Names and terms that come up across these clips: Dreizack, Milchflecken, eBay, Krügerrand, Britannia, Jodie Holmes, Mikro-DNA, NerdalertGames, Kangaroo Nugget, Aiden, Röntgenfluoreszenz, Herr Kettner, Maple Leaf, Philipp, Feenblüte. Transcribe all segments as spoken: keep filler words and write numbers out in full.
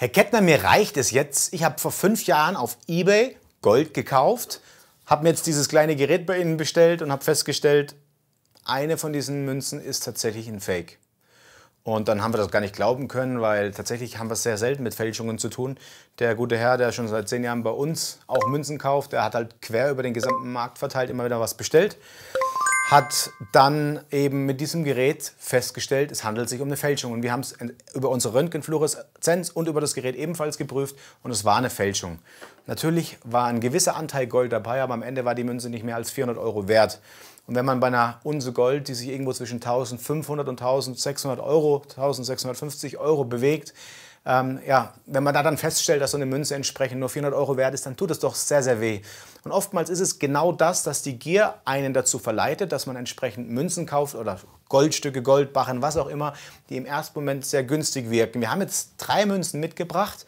Herr Kettner, mir reicht es jetzt. Ich habe vor fünf Jahren auf eBay Gold gekauft, habe mir jetzt dieses kleine Gerät bei Ihnen bestellt und habe festgestellt, eine von diesen Münzen ist tatsächlich ein Fake. Und dann haben wir das gar nicht glauben können, weil tatsächlich haben wir es sehr selten mit Fälschungen zu tun. Der gute Herr, der schon seit zehn Jahren bei uns auch Münzen kauft, der hat halt quer über den gesamten Markt verteilt immer wieder was bestellt, hat dann eben mit diesem Gerät festgestellt, es handelt sich um eine Fälschung. Und wir haben es über unsere Röntgenfluoreszenz und über das Gerät ebenfalls geprüft und es war eine Fälschung. Natürlich war ein gewisser Anteil Gold dabei, aber am Ende war die Münze nicht mehr als vierhundert Euro wert. Und wenn man bei einer Unze Gold, die sich irgendwo zwischen eintausendfünfhundert und eintausendsechshundert Euro, eintausendsechshundertfünfzig Euro bewegt, ähm, ja, wenn man da dann feststellt, dass so eine Münze entsprechend nur vierhundert Euro wert ist, dann tut es doch sehr, sehr weh. Und oftmals ist es genau das, dass die Gier einen dazu verleitet, dass man entsprechend Münzen kauft oder Goldstücke, Goldbarren, was auch immer, die im ersten Moment sehr günstig wirken. Wir haben jetzt drei Münzen mitgebracht.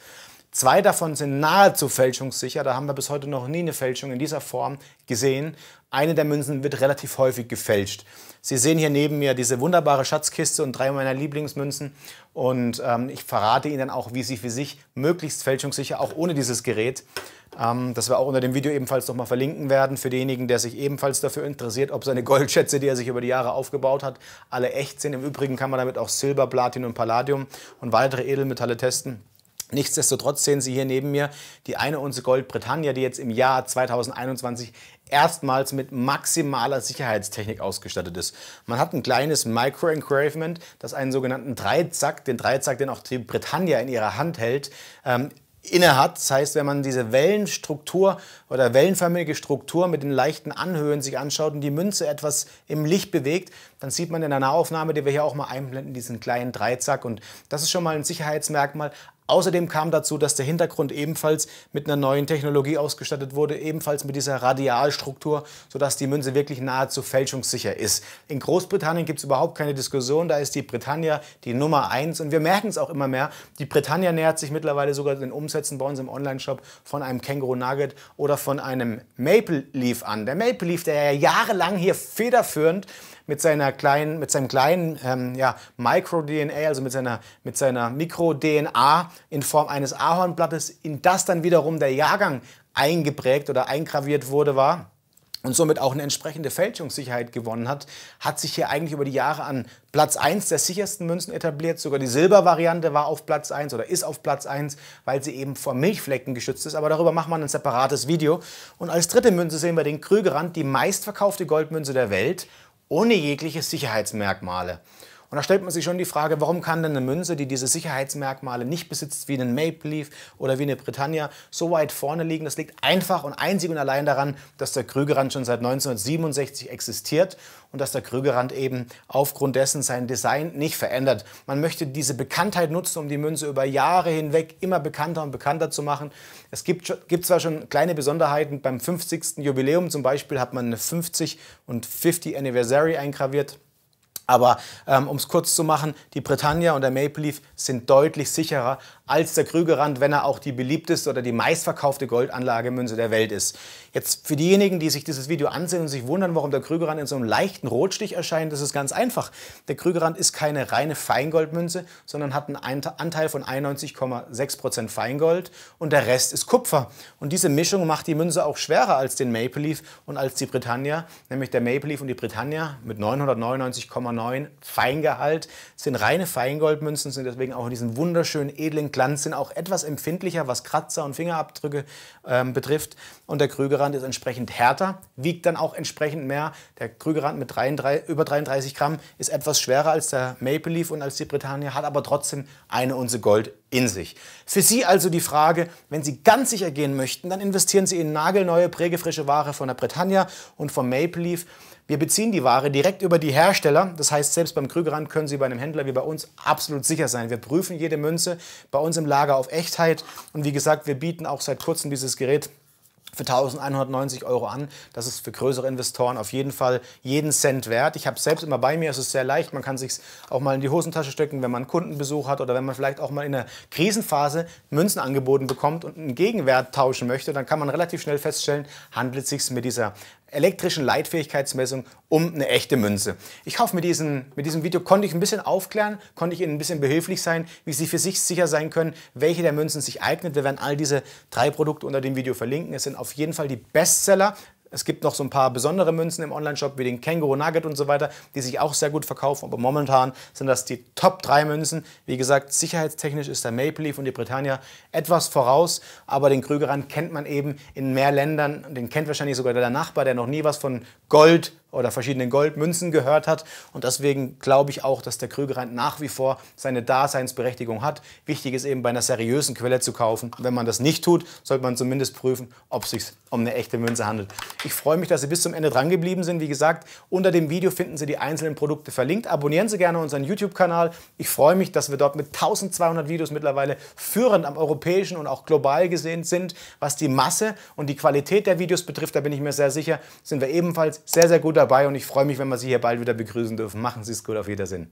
Zwei davon sind nahezu fälschungssicher, da haben wir bis heute noch nie eine Fälschung in dieser Form gesehen. Eine der Münzen wird relativ häufig gefälscht. Sie sehen hier neben mir diese wunderbare Schatzkiste und drei meiner Lieblingsmünzen. Und ähm, ich verrate Ihnen auch, wie sie für sich möglichst fälschungssicher, auch ohne dieses Gerät, ähm, das wir auch unter dem Video ebenfalls nochmal verlinken werden, für denjenigen, der sich ebenfalls dafür interessiert, ob seine Goldschätze, die er sich über die Jahre aufgebaut hat, alle echt sind. Im Übrigen kann man damit auch Silber, Platin und Palladium und weitere Edelmetalle testen. Nichtsdestotrotz sehen Sie hier neben mir die eine Unze Gold Britannia, die jetzt im Jahr zweitausendeinundzwanzig erstmals mit maximaler Sicherheitstechnik ausgestattet ist. Man hat ein kleines Micro-Engravement, das einen sogenannten Dreizack, den Dreizack, den auch die Britannia in ihrer Hand hält, ähm, inne hat. Das heißt, wenn man diese Wellenstruktur oder wellenförmige Struktur mit den leichten Anhöhen sich anschaut und die Münze etwas im Licht bewegt, dann sieht man in der Nahaufnahme, die wir hier auch mal einblenden, diesen kleinen Dreizack. Und das ist schon mal ein Sicherheitsmerkmal. Außerdem kam dazu, dass der Hintergrund ebenfalls mit einer neuen Technologie ausgestattet wurde, ebenfalls mit dieser Radialstruktur, sodass die Münze wirklich nahezu fälschungssicher ist. In Großbritannien gibt es überhaupt keine Diskussion, da ist die Britannia die Nummer eins und wir merken es auch immer mehr. Die Britannia nähert sich mittlerweile sogar den Umsätzen bei uns im Onlineshop von einem Kangaroo Nugget oder von einem Maple Leaf an. Der Maple Leaf, der ja jahrelang hier federführend mit seiner kleinen, mit seinem kleinen ähm, ja, Mikro-D N A, also mit seiner, mit seiner Mikro-D N A in Form eines Ahornblattes, in das dann wiederum der Jahrgang eingeprägt oder eingraviert wurde, war und somit auch eine entsprechende Fälschungssicherheit gewonnen hat, hat sich hier eigentlich über die Jahre an Platz eins der sichersten Münzen etabliert. Sogar die Silbervariante war auf Platz eins oder ist auf Platz eins, weil sie eben vor Milchflecken geschützt ist. Aber darüber macht man ein separates Video. Und als dritte Münze sehen wir den Krügerrand, die meistverkaufte Goldmünze der Welt, ohne jegliche Sicherheitsmerkmale. Und da stellt man sich schon die Frage, warum kann denn eine Münze, die diese Sicherheitsmerkmale nicht besitzt, wie einen Maple Leaf oder wie eine Britannia, so weit vorne liegen? Das liegt einfach und einzig und allein daran, dass der Krügerrand schon seit neunzehnhundertsiebenundsechzig existiert und dass der Krügerrand eben aufgrund dessen sein Design nicht verändert. Man möchte diese Bekanntheit nutzen, um die Münze über Jahre hinweg immer bekannter und bekannter zu machen. Es gibt, gibt zwar schon kleine Besonderheiten, beim fünfzigsten Jubiläum zum Beispiel hat man eine fünfzig und fifty Anniversary eingraviert. Aber ähm, um es kurz zu machen, die Britannia und der Maple Leaf sind deutlich sicherer als der Krügerrand, wenn er auch die beliebteste oder die meistverkaufte Goldanlagemünze der Welt ist. Jetzt für diejenigen, die sich dieses Video ansehen und sich wundern, warum der Krügerrand in so einem leichten Rotstich erscheint, das ist ganz einfach. Der Krügerrand ist keine reine Feingoldmünze, sondern hat einen Anteil von einundneunzig Komma sechs Prozent Feingold und der Rest ist Kupfer. Und diese Mischung macht die Münze auch schwerer als den Maple Leaf und als die Britannia, nämlich der Maple Leaf und die Britannia mit neunhundertneunundneunzig Komma neun Feingehalt, sind reine Feingoldmünzen, sind deswegen auch in diesem wunderschönen edlen Glanz, sind auch etwas empfindlicher, was Kratzer und Fingerabdrücke äh, betrifft. Und der Krügerrand ist entsprechend härter, wiegt dann auch entsprechend mehr. Der Krügerrand mit dreiunddreißig, über dreiunddreißig Gramm ist etwas schwerer als der Maple Leaf und als die Britannia, hat aber trotzdem eine Unze Gold in sich. Für Sie also die Frage, wenn Sie ganz sicher gehen möchten, dann investieren Sie in nagelneue, prägefrische Ware von der Britannia und vom Maple Leaf. Wir beziehen die Ware direkt über die Hersteller. Das heißt, selbst beim Krügerrand können Sie bei einem Händler wie bei uns absolut sicher sein. Wir prüfen jede Münze bei uns im Lager auf Echtheit. Und wie gesagt, wir bieten auch seit kurzem dieses Gerät für eintausendeinhundertneunzig Euro an. Das ist für größere Investoren auf jeden Fall jeden Cent wert. Ich habe es selbst immer bei mir, es ist sehr leicht. Man kann es sich auch mal in die Hosentasche stecken, wenn man Kundenbesuch hat oder wenn man vielleicht auch mal in einer Krisenphase Münzen angeboten bekommt und einen Gegenwert tauschen möchte. Dann kann man relativ schnell feststellen, handelt es sich mit dieser elektrischen Leitfähigkeitsmessung um eine echte Münze. Ich hoffe, mit, diesen, mit diesem Video konnte ich ein bisschen aufklären, konnte ich Ihnen ein bisschen behilflich sein, wie Sie für sich sicher sein können, welche der Münzen sich eignet. Wir werden all diese drei Produkte unter dem Video verlinken. Es sind auf jeden Fall die Bestseller. Es gibt noch so ein paar besondere Münzen im Onlineshop, wie den Kangaroo Nugget und so weiter, die sich auch sehr gut verkaufen. Aber momentan sind das die Top drei Münzen. Wie gesagt, sicherheitstechnisch ist der Maple Leaf und die Britannia etwas voraus. Aber den Krügerrand kennt man eben in mehr Ländern. Den kennt wahrscheinlich sogar der Nachbar, der noch nie was von Gold oder verschiedenen Goldmünzen gehört hat. Und deswegen glaube ich auch, dass der Krügerrand nach wie vor seine Daseinsberechtigung hat. Wichtig ist eben, bei einer seriösen Quelle zu kaufen. Wenn man das nicht tut, sollte man zumindest prüfen, ob es sich um eine echte Münze handelt. Ich freue mich, dass Sie bis zum Ende dran geblieben sind. Wie gesagt, unter dem Video finden Sie die einzelnen Produkte verlinkt. Abonnieren Sie gerne unseren YouTube-Kanal. Ich freue mich, dass wir dort mit tausendzweihundert Videos mittlerweile führend am europäischen und auch global gesehen sind. Was die Masse und die Qualität der Videos betrifft, da bin ich mir sehr sicher, sind wir ebenfalls sehr, sehr gut dabei und ich freue mich, wenn wir Sie hier bald wieder begrüßen dürfen. Machen Sie es gut, auf Wiedersehen.